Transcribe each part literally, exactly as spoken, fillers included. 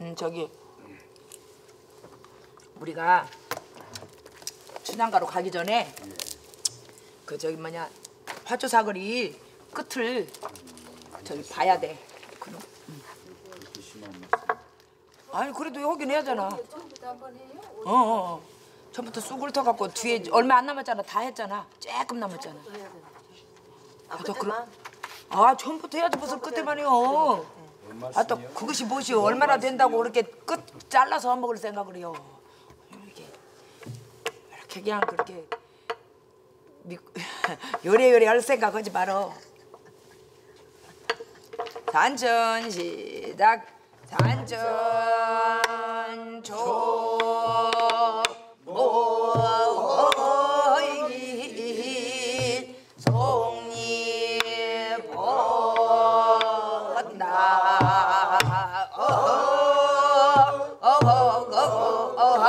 음, 저기 우리가 춘향가로 가기 전에 그 저기 뭐냐 화초사거리 끝을 저기 봐야 돼. 그럼. 음. 아니 그래도 여긴 해야잖아. 어, 어. 처음부터 쑥을 터갖고 뒤에 얼마 안 남았잖아. 다 했잖아. 조금 남았잖아. 아, 아, 그만. 아, 처음부터 해야지 무슨 끝에만 해요. 아, 또 그것이 무엇이요? 얼마나 된다고 그렇게 끝 잘라서 먹을 생각을 해요. 이렇게 이렇게 그냥 그렇게 미, 요래요래 할 생각하지 말어. 단전 시작. 단전 조 모이기 송잎 벗나 어허건디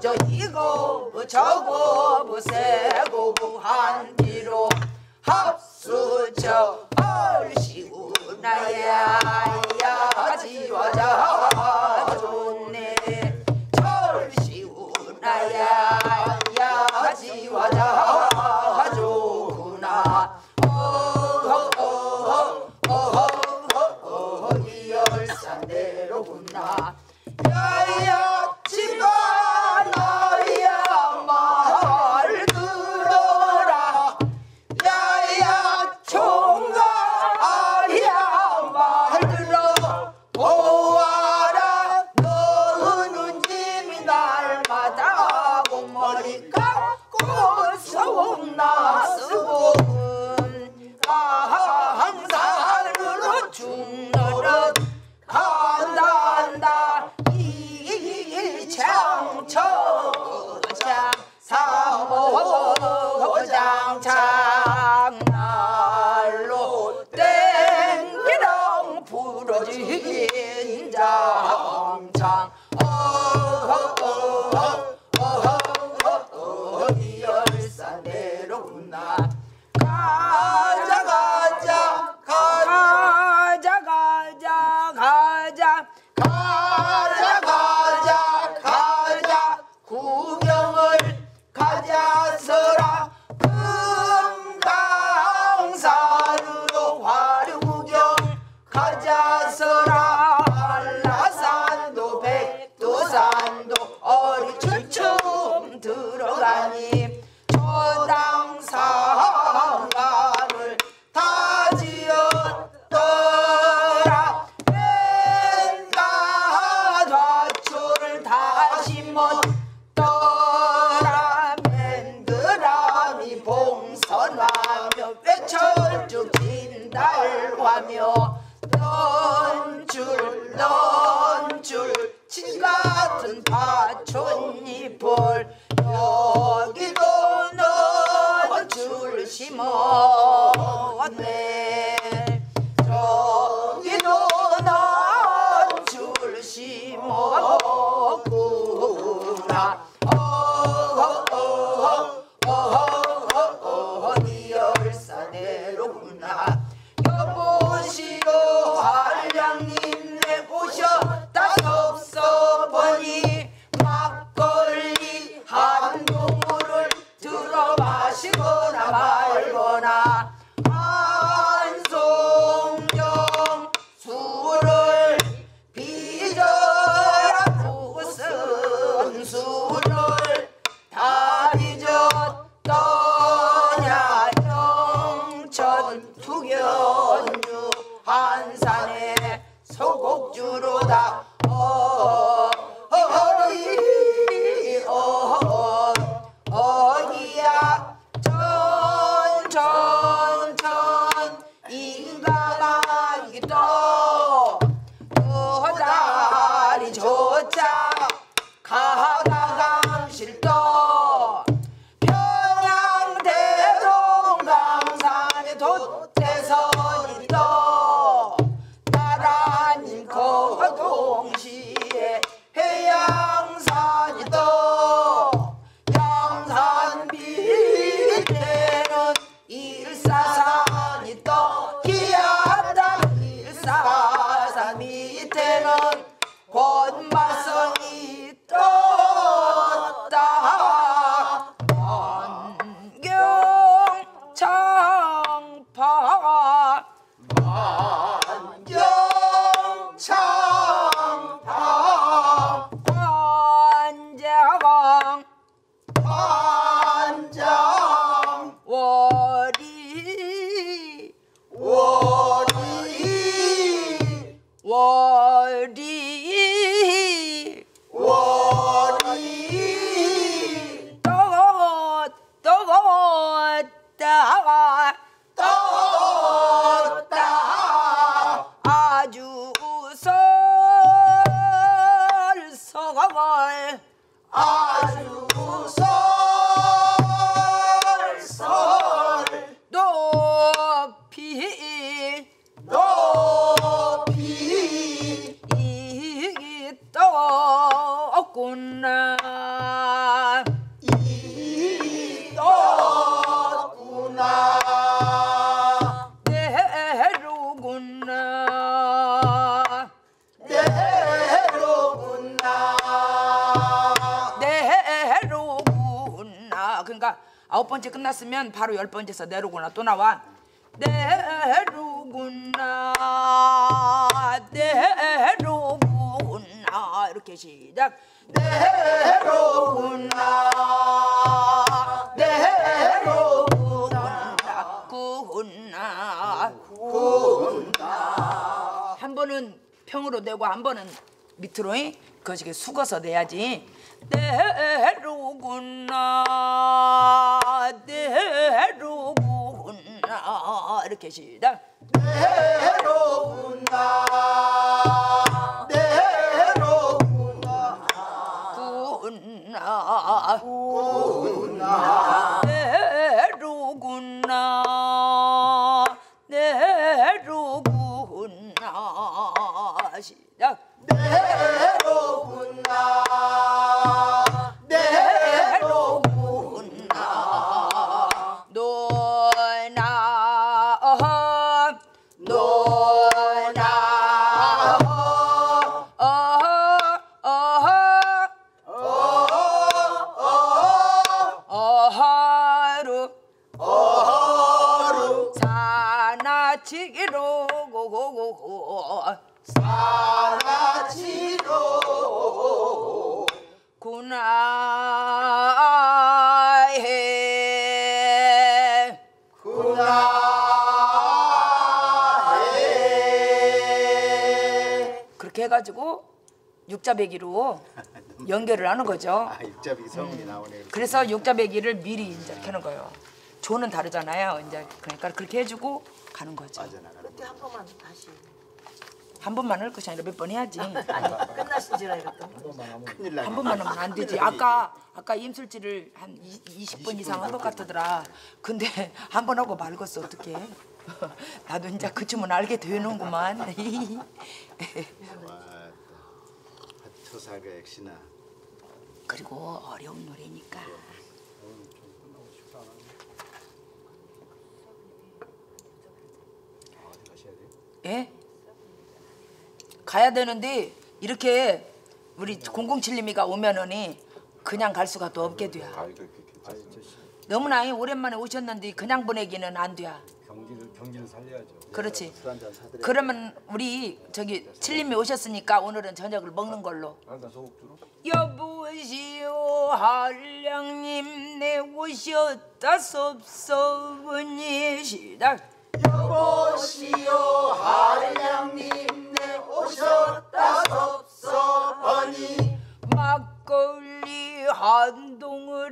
저 저고 부세고 한뒤로 합수저 얼씨구나야 지워져 좋네 절씨구나야 지워져 좋구나 어허 어허 어허 이 열산대로구나 야야 집안아 나 이. 번째 끝났으면 바로 열 번째서 내르구나 또 나와. 내르구나 내르구나 이렇게 시작. 내르구나 내르구나 구나 구나. 한 번은 평으로 내고 한 번은 밑으로 거시게 숙어서 내야지. 내르구나 내르구나 이렇게 시작. 내르구나 내르구나 구나 구나 내르구나 내르구나 시작. 내로구나 내로구나 노나 노나 어허 어허루 어허루 사나치기로 고고고고 사라지로 구나해 구나해 그렇게 해가지고 육자배기로 연결을 하는 거죠. 아, 육자배기 성음이 음. 나오네요. 그래서 육자배기를 미리 이제 켜는 거예요. 조는 다르잖아요. 이제 그러니까 그렇게 해주고 가는 거죠. 그때 한 번만 다시. 한 번만 할 것이 아니라 몇 번 해야지. 아니, 끝나시지라 이랬다. 한 번만 하면 안 되지. 아까 아까 임술지를 한 이십 번 이상 한 것 같더라. 근데 한 번 하고 말겠어 어떡해. 나도 이제 그쯤은 알게 되는구만. 와, 초사가 역시나. 그리고 어려운 노래니까. 예? 가야 되는데 이렇게 우리 공공칠님이가 오면은 그냥 갈 수가 또 없게 돼요. 너무나 오랜만에 오셨는데 그냥 보내기는 안 돼요. 경기를 경기를 살려야죠. 그렇지. 그러면 우리 저기 칠님이 오셨으니까 오늘은 저녁을 먹는 걸로. 여보시오 한량님 내 오셨다 섭섭으니 시작. 여보시오 한량님 내 오셨다 섭섭하니 막걸리 한 동을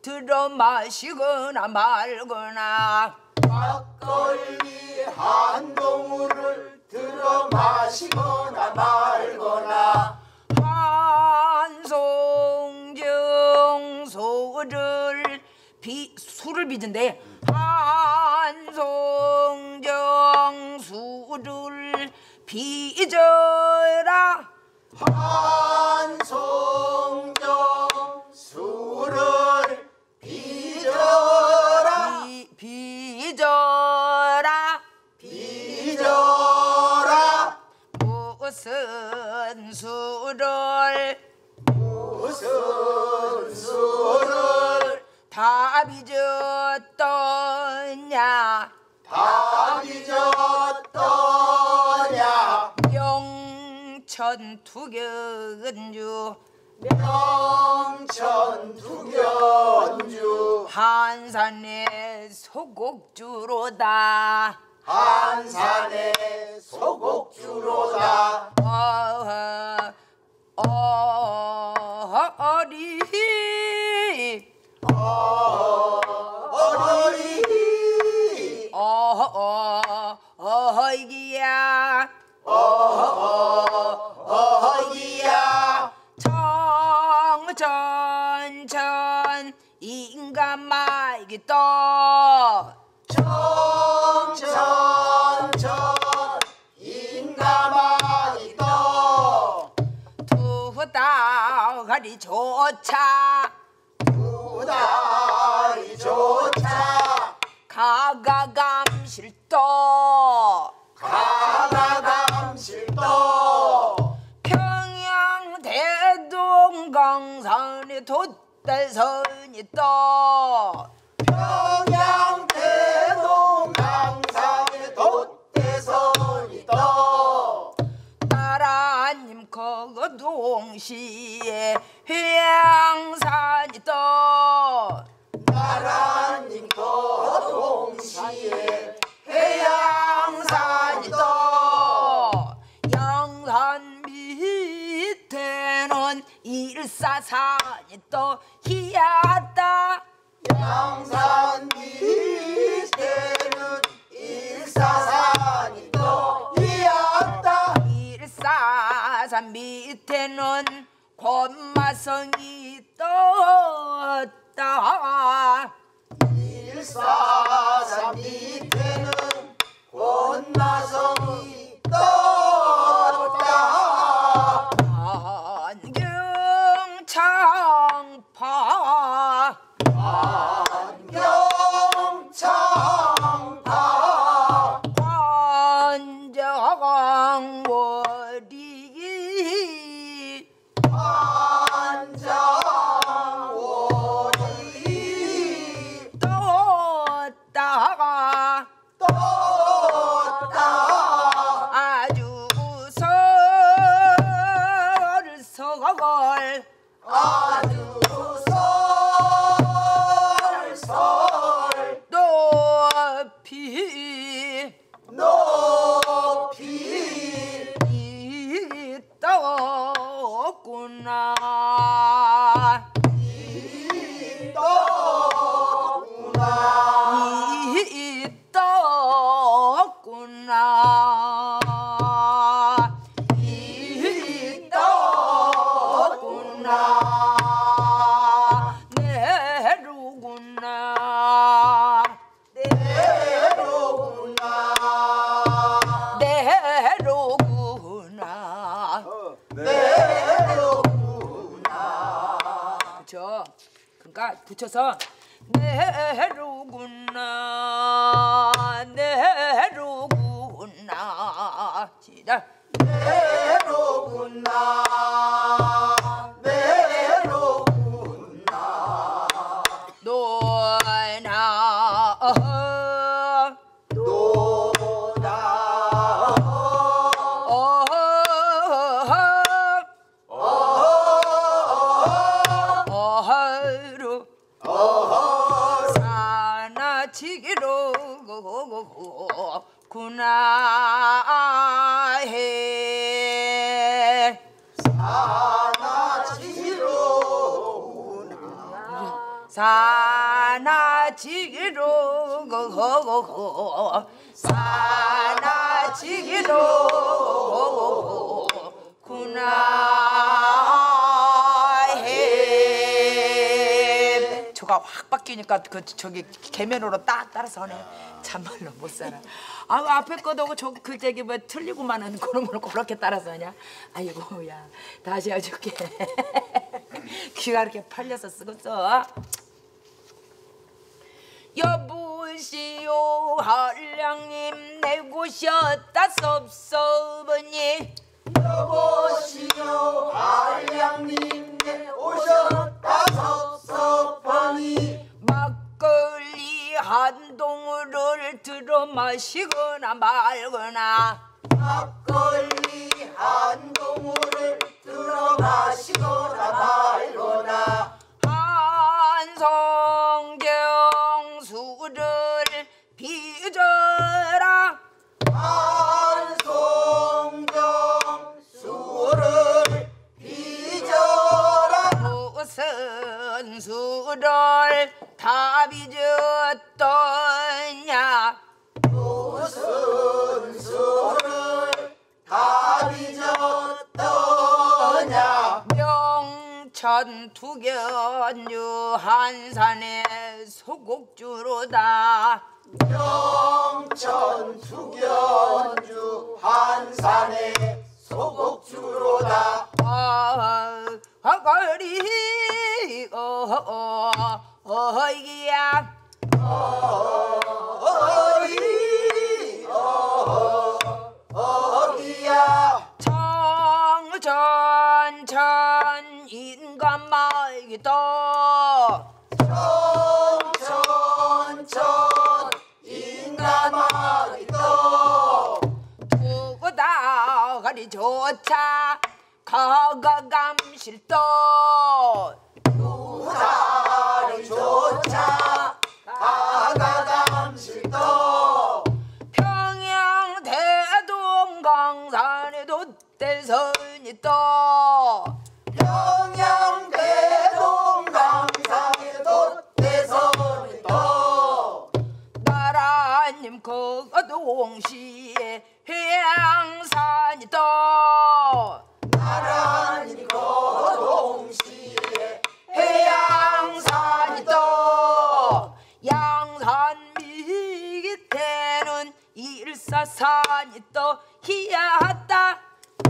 들어 마시거나 말거나 막걸리 한 동을 들어 마시거나 말거나 한송정 소를 비, 술을 빚은데 한송정 술을 빚어라 한송정 술을 빚어라 비, 빚어라 빚어라 무슨 술을 무슨 술을 다 빚었더냐 다 빚었더냐 명천투견주 명천투견주 한산의 소곡주로다 한산의 소곡주로다 어허 어허 어리 어허이 어허 어허이기야 어허 어허이기야 청천천 인간마이기 또 청천천 인간마이기 또두 다리조차 다리조차 가가감실도 가가감실도 평양 대동강산에 돛달선이 떠 평양 영산이 또 희하다. 영산이 때는 일사산이 또 희하다. 일사산 밑에는 권마성이 떴다. 일사산 밑에는 권마성이 떴다. 안경창파 안경창파 관장월이 관장월이 떴다 떴다. 아주 솔솔 높이 높이 있더구나 있더구나 있더구나 붙여서 내로구나 내로구나 시작. 내로구나 내로구나 노나 노나 구나해 사나지로구나 사나지로구나 사나지로구나해. 저가 확 바뀌니까 그 저기 개면으로 딱 따라서 하네. 참말로 못 살아. 아우 앞에 것도 오고 저 글자기 뭐 틀리고만은 그런 걸 그렇게 따라서 하냐. 아이고야 다시 해줄게. 귀가 이렇게 팔려서 쓰겄어. 여보시오 한량님 내 곳이었다 섭섭으니. 여보시오 한량님 내 오셨다 섭섭하니. 막걸리 한 동물을 들어 마시거나 말거나 막걸리 한 동물을 들어 마시거나 말거나 한송경수를 빚어라 한송경수를 빚어라 무슨 수를 다 빚었더냐 무슨 수를 다 빚었더냐 명천투견유 한산의 소곡주로다 명천투견유 한산의 소곡주로다. 허거리 어허어 어허이기야 어허이 어허이야 청천천 인간말기도 청천천 인간말기도 두다가리조차 가가감실도 조차 가가감실도 평양 대동 강산에도 대선이 떠 평양 대东西向山你到，那让你个东西向山你到，向山밑에는 일사산이 또 희야하다.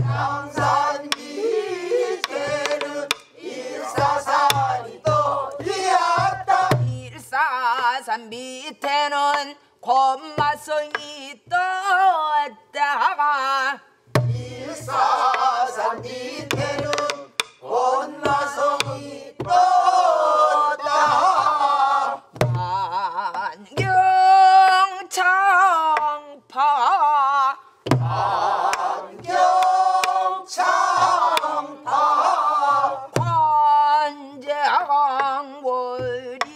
向山밑에는 일사산이 또 희야하다. 일사산 밑에는 곰마성이 떴다가 일사산 밑에는 곰마성이 떴다. 만경창파 만경창파 관장월이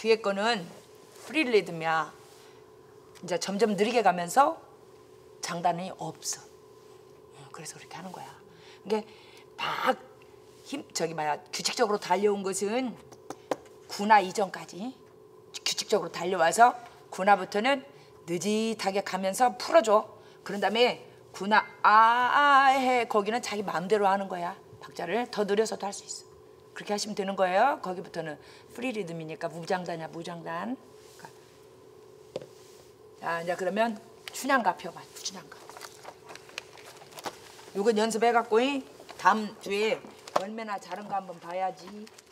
뒤에 거는 프리리듬이야. 이제 점점 느리게 가면서 장단이 없어. 그래서 그렇게 하는 거야. 이게 막 힘 저기 뭐야 규칙적으로 달려온 것은 군화 이전까지 규칙적으로 달려와서 군화부터는 느릿하게 가면서 풀어줘. 그런 다음에 군화 아해 거기는 자기 마음대로 하는 거야. 박자를 더 느려서도 할 수 있어. 그렇게 하시면 되는 거예요. 거기부터는 프리 리듬이니까 무장단이야, 무장단. 자, 이제 그러면 춘향가 펴봐, 춘향가. 요건 연습해갖고 다음 주에 얼마나 잘한 거 한번 봐야지.